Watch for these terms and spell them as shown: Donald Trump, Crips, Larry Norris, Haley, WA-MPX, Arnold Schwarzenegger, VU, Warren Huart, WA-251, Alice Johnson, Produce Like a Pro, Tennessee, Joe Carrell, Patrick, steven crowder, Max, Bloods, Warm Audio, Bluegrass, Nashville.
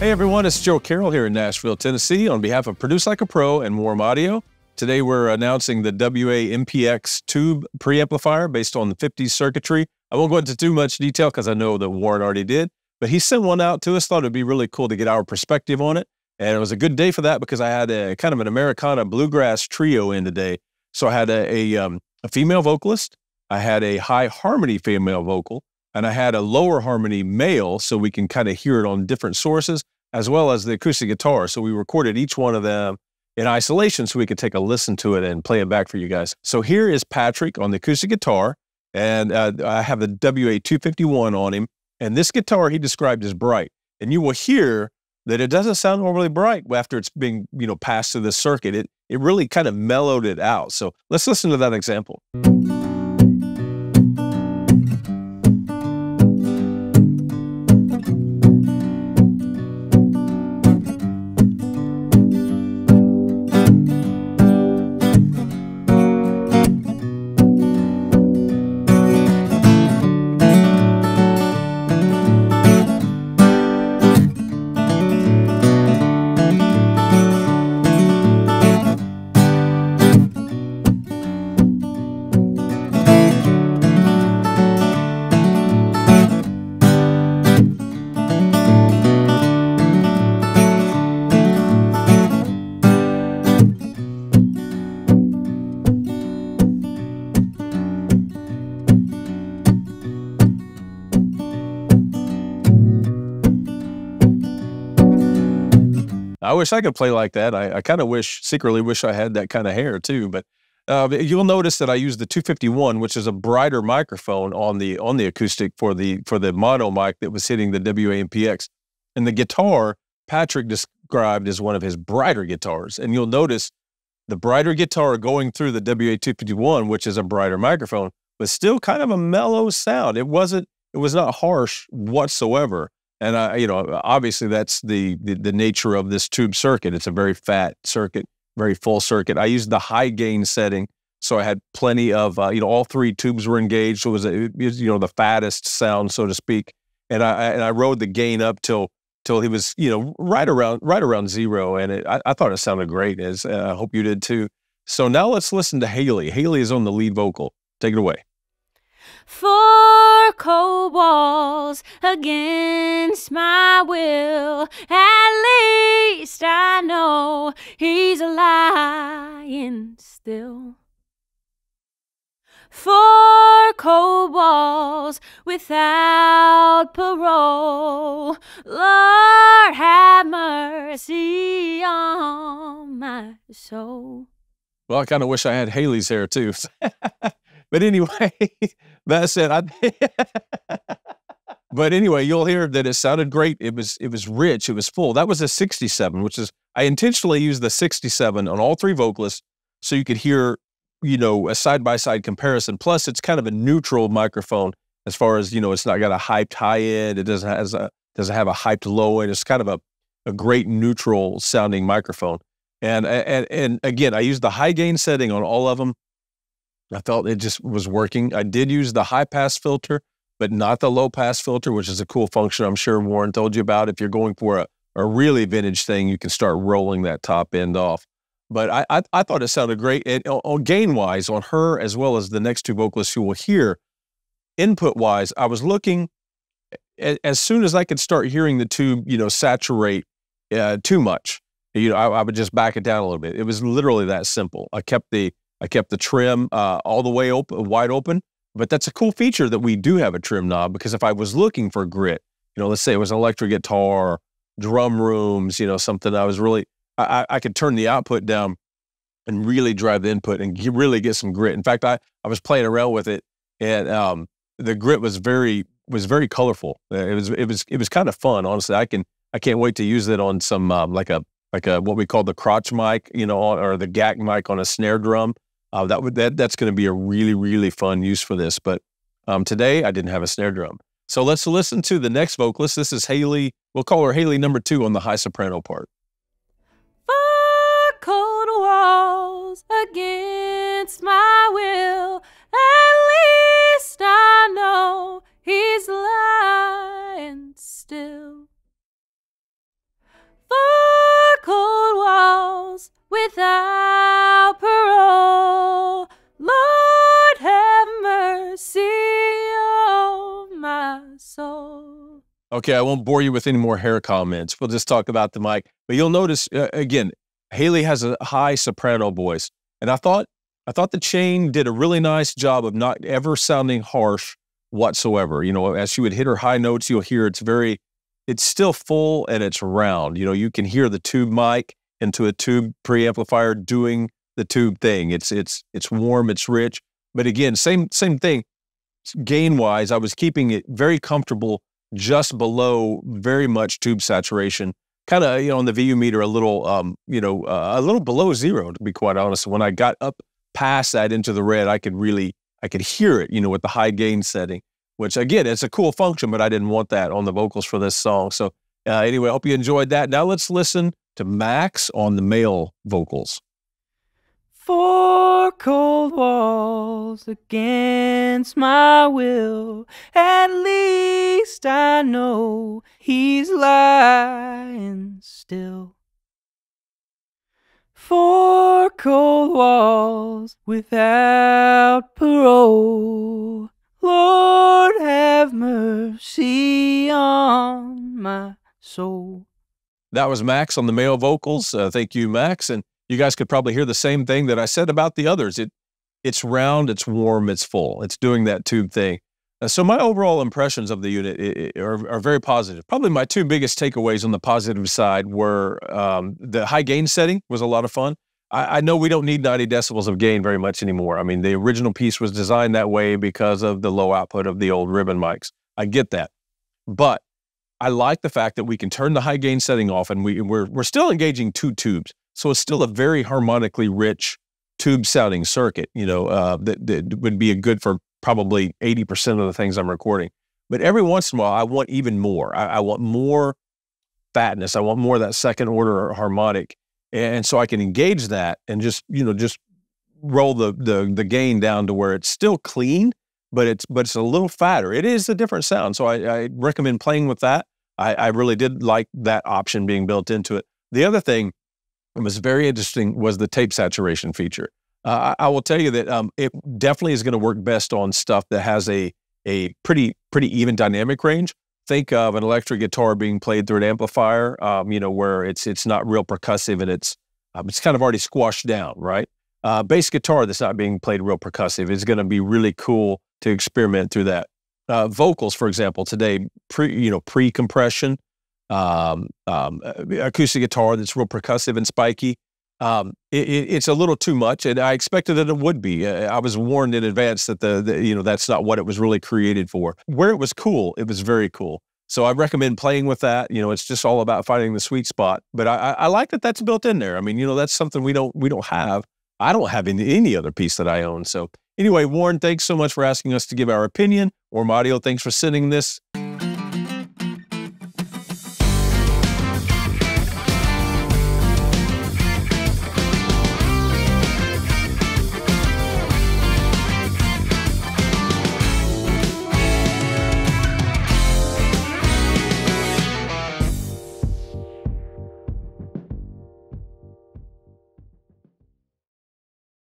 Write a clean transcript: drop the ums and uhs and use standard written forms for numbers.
Hey everyone, it's Joe Carrell here in Nashville, Tennessee on behalf of Produce Like a Pro and Warm Audio. Today we're announcing the WA-MPX tube preamplifier based on the 50s circuitry. I won't go into too much detail because I know that Warren already did, but he sent one out to us, thought it'd be really cool to get our perspective on it. And it was a good day for that because I had a kind of an Americana bluegrass trio in today. So I had a female vocalist, I had a high harmony female vocal, and I had a lower harmony male, so we can kind of hear it on different sources, as well as the acoustic guitar. So we recorded each one of them in isolation so we could take a listen to it and play it back for you guys. So here is Patrick on the acoustic guitar, and I have the WA-251 on him. And this guitar he described as bright. And you will hear that it doesn't sound normally bright after it's being, you know, passed through the circuit. It really kind of mellowed it out. So let's listen to that example. I wish I could play like that. I kind of secretly wish I had that kind of hair too. But you'll notice that I use the 251, which is a brighter microphone on the acoustic for the mono mic that was hitting the WA-MPX. And the guitar Patrick described as one of his brighter guitars. And you'll notice the brighter guitar going through the WA-251, which is a brighter microphone, but still kind of a mellow sound. It was not harsh whatsoever. And you know, obviously that's the nature of this tube circuit. It's a very fat circuit, very full circuit. I used the high gain setting, so I had plenty of, you know, all three tubes were engaged. So it was, you know, the fattest sound, so to speak. And I rode the gain up till he was, you know, right around zero. And I thought it sounded great. As I hope you did too. So now let's listen to Haley. Haley is on the lead vocal. Take it away. 4 cold walls against my will. At least I know he's a lying still. 4 cold walls without parole. Lord, have mercy on my soul. Well, I kind of wish I had Haley's hair too. But anyway, that said, but anyway, you'll hear that it sounded great. It was rich. It was full. That was a 67, which is, I intentionally used the 67 on all three vocalists so you could hear, you know, a side-by-side comparison. Plus, it's kind of a neutral microphone as far as, you know, it's not got a hyped high end. It doesn't have a hyped low end. It's kind of a great neutral sounding microphone. And again, I used the high gain setting on all of them. I felt it just was working. I did use the high pass filter, but not the low pass filter, which is a cool function I'm sure Warren told you about. If you're going for a really vintage thing, you can start rolling that top end off. But I thought it sounded great. And on gain-wise, on her as well as the next two vocalists you will hear, input-wise, I was looking, as soon as I could start hearing the tube, you know, saturate too much, you know, I would just back it down a little bit. It was literally that simple. I kept the trim all the way open, wide open, but that's a cool feature that we do have a trim knob, because if I was looking for grit, you know, let's say it was an electric guitar, drum rooms, you know, something I was really, I could turn the output down and really drive the input and really get some grit. In fact, I was playing around with it, and the grit was very colorful. It was kind of fun, honestly. I can't wait to use it on some like a what we call the crotch mic, you know, or the gack mic on a snare drum. That's going to be a really, really fun use for this. But today I didn't have a snare drum. So let's listen to the next vocalist. This is Haley. We'll call her Haley number 2 on the high soprano part. 4 cold walls against my will. At least I know he's lying still. Okay, I won't bore you with any more hair comments. We'll just talk about the mic. But you'll notice, again, Haley has a high soprano voice. And I thought the chain did a really nice job of not ever sounding harsh whatsoever. You know, as she would hit her high notes, you'll hear it's still full and it's round. You know, you can hear the tube mic into a tube preamplifier doing the tube thing. It's warm, it's rich. But again, same thing. Gain-wise, I was keeping it very comfortable, just below very much tube saturation, kind of, you know, on the VU meter, a little below zero, to be quite honest. When I got up past that into the red, I could hear it, you know, with the high gain setting, which again, it's a cool function, but I didn't want that on the vocals for this song. So anyway, I hope you enjoyed that. Now let's listen to Max on the male vocals. Four cold walls against my will, at least I know he's lying still. Four cold walls without parole, Lord have mercy on my soul. That was Max on the male vocals. Thank you, Max. And you guys could probably hear the same thing that I said about the others. It's round, it's warm, it's full. It's doing that tube thing. So my overall impressions of the unit are very positive. Probably my two biggest takeaways on the positive side were the high gain setting was a lot of fun. I know we don't need 90 decibels of gain very much anymore. I mean, the original piece was designed that way because of the low output of the old ribbon mics. I get that. But I like the fact that we can turn the high gain setting off and we're still engaging two tubes. So it's still a very harmonically rich tube sounding circuit, you know, that would be good for probably 80% of the things I'm recording. But every once in a while, I want even more. I want more fatness. I want more of that second order harmonic. And so I can engage that and just roll the gain down to where it's still clean, but it's a little fatter. It is a different sound. So I recommend playing with that. I really did like that option being built into it. The other thing that was very interesting was the tape saturation feature. I will tell you that it definitely is going to work best on stuff that has a pretty even dynamic range. Think of an electric guitar being played through an amplifier, you know, where it's not real percussive and it's kind of already squashed down, right? Bass guitar that's not being played real percussive is going to be really cool to experiment through that. Vocals, for example, today, pre-compression. Acoustic guitar that's real percussive and spiky. It's a little too much, and I expected that it would be. I was warned in advance that that's not what it was really created for. Where it was cool, it was very cool. So I recommend playing with that. You know, it's just all about finding the sweet spot. But I like that that's built in there. I mean, you know, that's something we don't have. I don't have any other piece that I own. So anyway, Warren, thanks so much for asking us to give our opinion. Warm Audio, thanks for sending this.